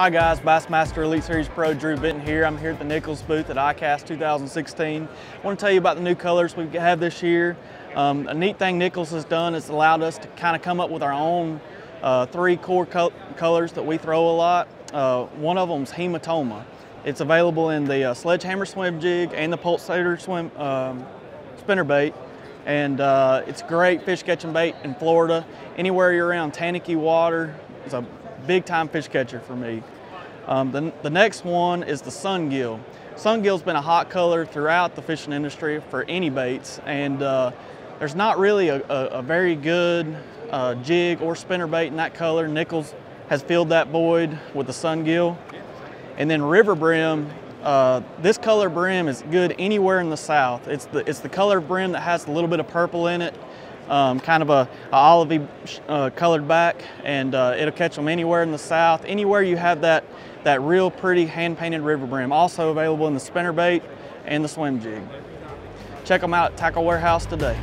Hi guys, Bassmaster Elite Series Pro Drew Benton here. I'm here at the Nichols booth at ICAST 2016. I want to tell you about the new colors we have this year. A neat thing Nichols has done is allowed us to kind of come up with our own three core colors that we throw a lot. One of them is hematoma. It's available in the sledgehammer swim jig and the pulsator swim spinnerbait. And it's great fish catching bait in Florida. Anywhere you're around Tannake water, it's a big time fish catcher for me. The next one is the sun gill. Sun gill's been a hot color throughout the fishing industry for any baits, and there's not really a very good jig or spinner bait in that color. Nichols has filled that void with the sun gill. And then river brim, this color brim is good anywhere in the South. It's the color brim that has a little bit of purple in it. Kind of a olivey colored back, and it'll catch them anywhere in the South. Anywhere you have that real pretty hand-painted river brim, also available in the spinnerbait and the swim jig. Check them out at Tackle Warehouse today.